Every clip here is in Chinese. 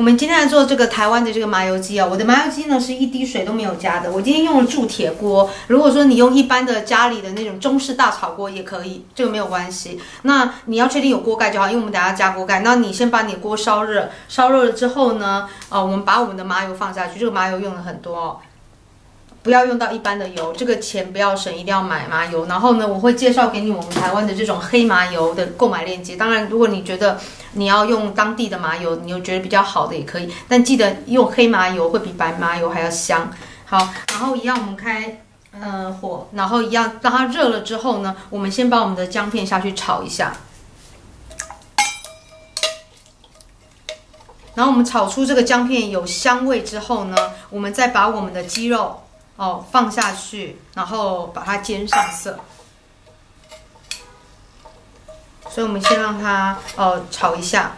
我们今天来做这个台湾的这个麻油鸡啊，我的麻油鸡呢是一滴水都没有加的，我今天用了铸铁锅。如果说你用一般的家里的那种中式大炒锅也可以，这个没有关系。那你要确定有锅盖就好，因为我们等下加锅盖。那你先把你锅烧热，烧热了之后呢，我们把我们的麻油放下去，这个麻油用了很多哦。 不要用到一般的油，这个钱不要省，一定要买麻油。然后呢，我会介绍给你我们台湾的这种黑麻油的购买链接。当然，如果你觉得你要用当地的麻油，你又觉得比较好的也可以，但记得用黑麻油会比白麻油还要香。好，然后一样我们开火，然后一样让它热了之后呢，我们先把我们的姜片下去炒一下。 然后我们炒出这个姜片有香味之后呢，我们再把我们的鸡肉放下去，然后把它煎上色。所以我们先让它炒一下。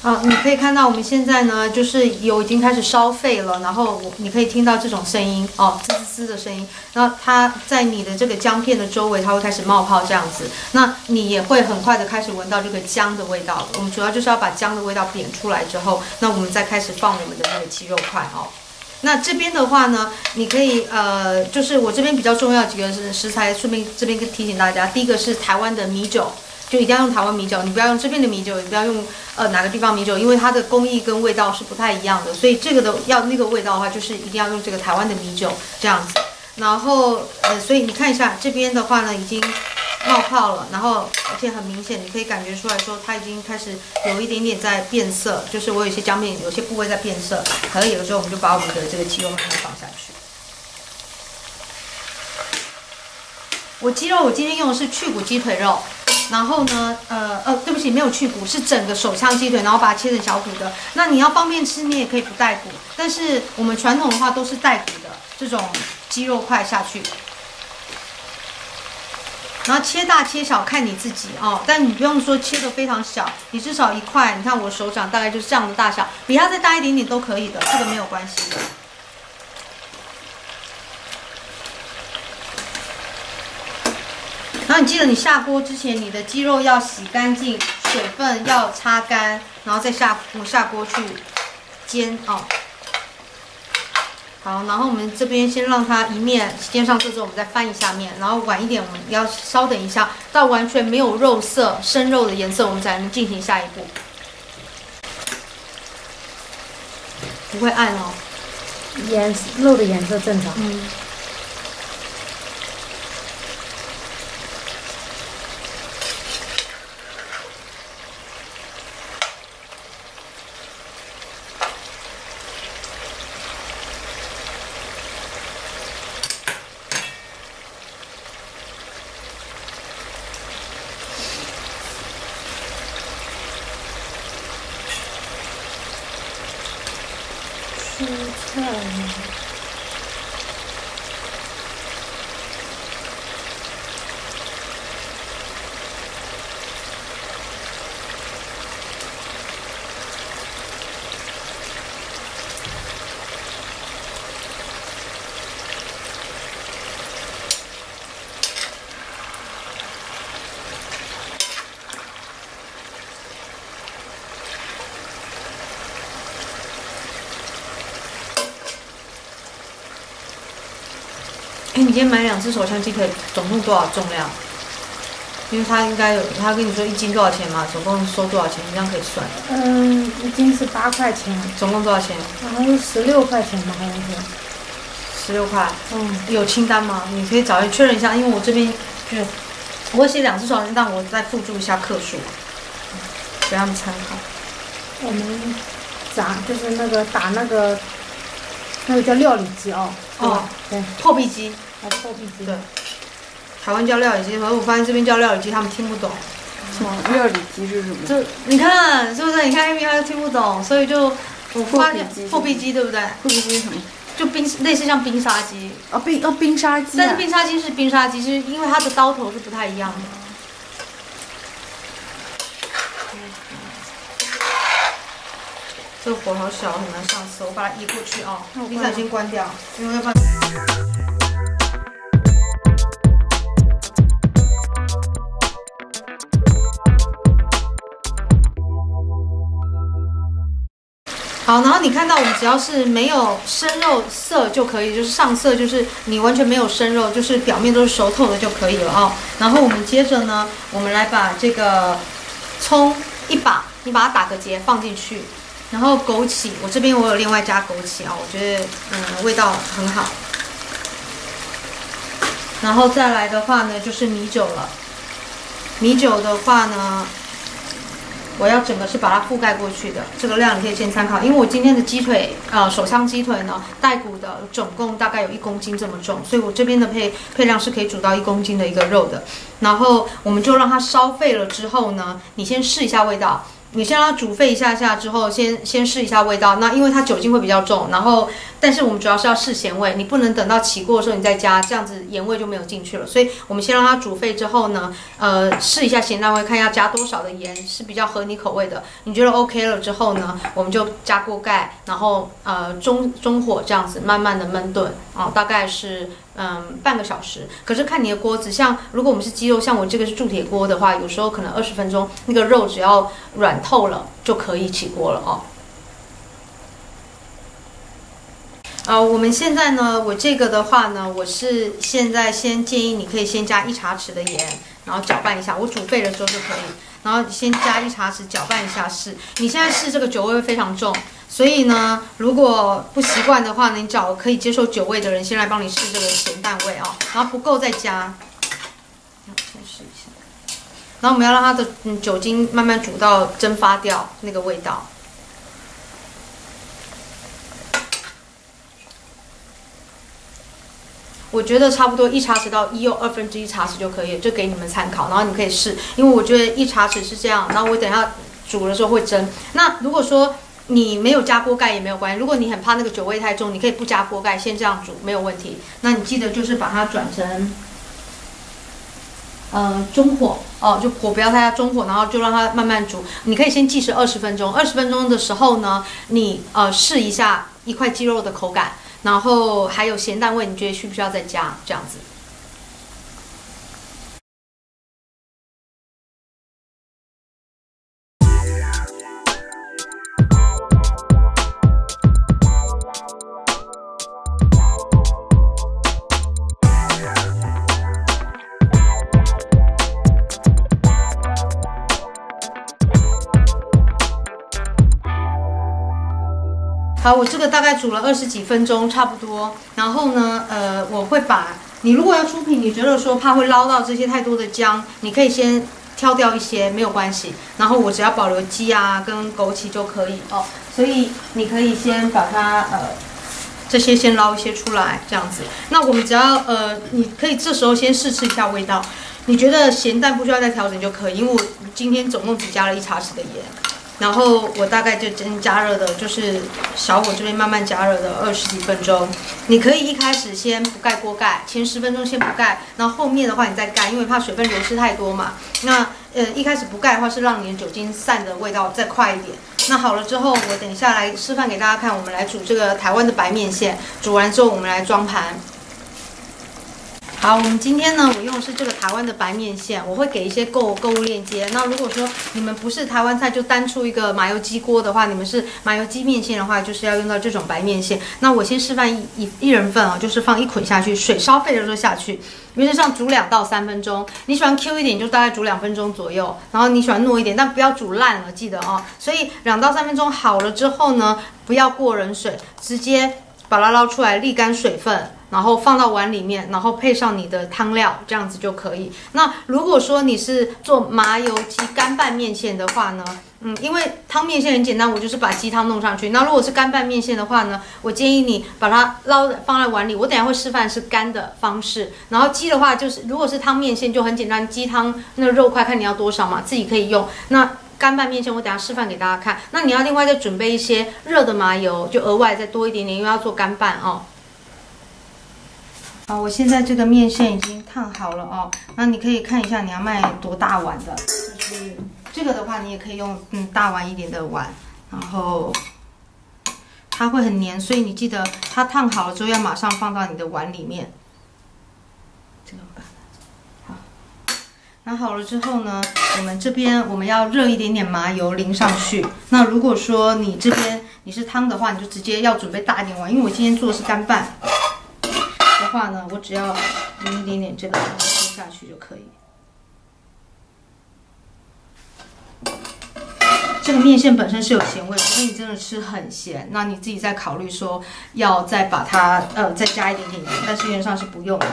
好，你可以看到我们现在呢，就是油已经开始烧沸了，然后你可以听到这种声音滋滋滋的声音。然后它在你的这个姜片的周围，它会开始冒泡这样子。那你也会很快的开始闻到这个姜的味道。我们主要就是要把姜的味道煸出来之后，那我们再开始放我们的那个鸡肉块那这边的话呢，你可以就是我这边比较重要几个食材，顺便这边提醒大家，第一个是台湾的米酒。 就一定要用台湾米酒，你不要用这边的米酒，也不要用哪个地方米酒，因为它的工艺跟味道是不太一样的，所以这个的要那个味道的话，就是一定要用这个台湾的米酒这样子。然后所以你看一下这边的话呢，已经冒泡了，然后而且很明显，你可以感觉出来说它已经开始有一点点在变色，就是我有些姜片有些部位在变色，可能有的时候我们就把我们的这个鸡肉慢慢放下去。 我鸡肉，我今天用的是去骨鸡腿肉，然后呢，对不起，没有去骨，是整个手枪鸡腿，然后把它切成小骨的。那你要方便吃，你也可以不带骨，但是我们传统的话都是带骨的这种鸡肉块下去，然后切大切小看你自己但你不用说切得非常小，你至少一块，你看我手掌大概就是这样的大小，比它再大一点点都可以的，这个没有关系的。 然后你记得，你下锅之前，你的鸡肉要洗干净，水分要擦干，然后再下锅去煎好，然后我们这边先让它一面煎上色之后，我们再翻一下面，然后晚一点我们要稍等一下，到完全没有肉色、生肉的颜色，我们才能进行下一步。不会暗哦，肉的颜色正常。蔬菜，你今天买两只手枪鸡腿，总共多少重量？因为他应该有，他跟你说一斤多少钱嘛，总共收多少钱，你这样可以算。一斤是8块钱。总共多少钱？好像是16块钱吧，好像是。16块。有清单吗？你可以找人确认一下，因为我这边就我写两只手枪，但我再附注一下克数，给他们参考。我们炸就是那个打那个叫料理机对，破壁机。 破壁机对，台湾叫料理机，然后我发现这边叫料理机，他们听不懂。什么料理机是什么？就你看是不是？你看 Amy 他又听不懂，所以就我发现破壁机对不对？破壁机什么？就类似像冰沙机冰沙机。但是冰沙机是冰沙机，是因为它的刀头是不太一样的。 这火好小，很难上色。我把它移过去冰箱先关掉，因为要不然。好，然后你看到我们只要是没有生肉色就可以，就是上色就是你完全没有生肉，就是表面都是熟透的就可以了哦。然后我们接着呢，我们来把这个葱一把，你把它打个结放进去，然后枸杞，我这边我有另外加枸杞啊，我觉得味道很好。然后再来的话呢，就是米酒了。米酒的话呢，我要整个是把它覆盖过去的，这个量你可以先参考，因为我今天的鸡腿，手枪鸡腿呢，带骨的总共大概有1公斤这么重，所以我这边的配量是可以煮到1公斤的一个肉的。然后我们就让它烧沸了之后呢，你先试一下味道，你先让它煮沸一下下之后，先试一下味道。那因为它酒精会比较重，然后但是我们主要是要试咸味，你不能等到起锅的时候你再加，这样子盐味就没有进去了。所以我们先让它煮沸之后呢，试一下咸淡味，看一下加多少的盐是比较合你口味的。你觉得 OK 了之后呢，我们就加锅盖，然后中火这样子慢慢的焖炖啊，大概是半个小时。可是看你的锅子，像如果我们是鸡肉，像我这个是铸铁锅的话，有时候可能20分钟，那个肉只要软透了就可以起锅了哦。我们现在呢，我这个的话呢，我是现在先建议你可以先加1茶匙的盐，然后搅拌一下。我煮沸了之后就可以，然后先加1茶匙，搅拌一下试。你现在试这个酒味非常重，所以呢，如果不习惯的话呢，你找可以接受酒味的人先来帮你试这个咸淡味哦，然后不够再加，先试一下。然后我们要让它的酒精慢慢煮到蒸发掉那个味道。我觉得差不多1茶匙到1又1/2茶匙就可以了，就给你们参考，然后你可以试，因为我觉得1茶匙是这样，然后我等一下煮的时候会蒸。那如果说你没有加锅盖也没有关系，如果你很怕那个酒味太重，你可以不加锅盖，先这样煮没有问题。那你记得就是把它转成中火哦，就火不要太大，中火，然后就让它慢慢煮。你可以先计时20分钟，20分钟的时候呢，你试一下一块鸡肉的口感。然后还有咸淡味，你觉得需不需要再加？这样子。好，我这个大概煮了20几分钟，差不多。然后呢，我会把你如果要出品，你觉得说怕会捞到这些太多的姜，你可以先挑掉一些，没有关系。然后我只要保留鸡啊跟枸杞就可以哦。所以你可以先把它这些先捞一些出来，这样子。那我们只要你可以这时候先试吃一下味道，你觉得咸淡不需要再调整就可以，因为我今天总共只加了1茶匙的盐。然后我大概就加热的，就是小火这边慢慢加热的20几分钟。你可以一开始先不盖锅盖，前10分钟先不盖，然后后面的话你再盖，因为怕水分流失太多嘛。那一开始不盖的话是让你的酒精散的味道再快一点。那好了之后，我等一下来示范给大家看，我们来煮这个台湾的白面线。煮完之后我们来装盘。好，我们今天呢，我用的是这个台湾的白面线，我会给一些购物链接。那如果说你们不是台湾菜，就单出一个麻油鸡锅的话，你们是麻油鸡面线的话，就是要用到这种白面线。那我先示范一人份啊，就是放1捆下去，水烧沸的时候下去，原则上煮2到3分钟。你喜欢 Q 一点，就大概煮2分钟左右，然后你喜欢糯一点，但不要煮烂了，记得哦。所以2到3分钟好了之后呢，不要过冷水，直接把它捞出来沥干水分。然后放到碗里面，然后配上你的汤料，这样子就可以。那如果说你是做麻油鸡干拌面线的话呢，因为汤面线很简单，我就是把鸡汤弄上去。那如果是干拌面线的话呢，我建议你把它捞放在碗里，我等一下会示范是干的方式。然后鸡的话就是，如果是汤面线就很简单，鸡汤那肉块看你要多少嘛，自己可以用。那干拌面线我等下示范给大家看。那你要另外再准备一些热的麻油，就额外再多一点点，因为要做干拌哦。好，我现在这个面线已经烫好了哦。那你可以看一下你要卖多大碗的，就是这个的话，你也可以用大碗一点的碗，然后它会很黏，所以你记得它烫好了之后要马上放到你的碗里面。这个好，那好了之后呢，我们这边我们要热一点点麻油淋上去。那如果说你这边你是汤的话，你就直接要准备大一点碗，因为我今天做的是干拌的话呢，我只要淋一点点这个汤汁下去就可以。 这个面线本身是有咸味，除非你真的吃很咸，那你自己再考虑说要再把它再加一点点盐，但是原则上是不用的。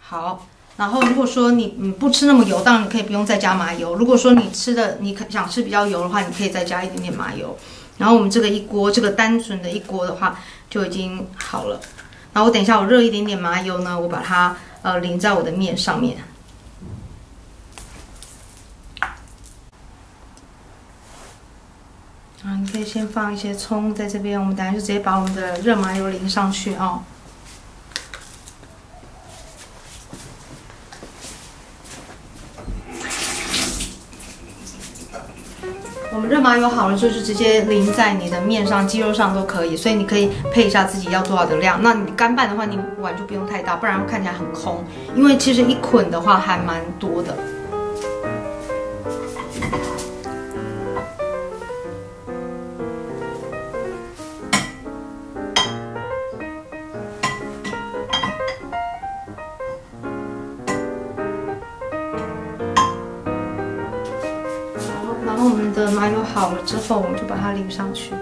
好，然后如果说你不吃那么油，当然你可以不用再加麻油。如果说你想吃比较油的话，你可以再加一点点麻油。然后我们这个一锅，这个单纯的一锅的话就已经好了。然后我等一下我热一点点麻油呢，我把它淋在我的面上面。 啊，你可以先放一些葱在这边，我们等下就直接把我们的热麻油淋上去哦。我们热麻油好了，就是直接淋在你的面上、鸡肉上都可以，所以你可以配一下自己要多少的量。那你干拌的话，你碗就不用太大，不然会看起来很空，因为其实一捆的话还蛮多的。 然后我们的麻油好了之后，我们就把它淋上去。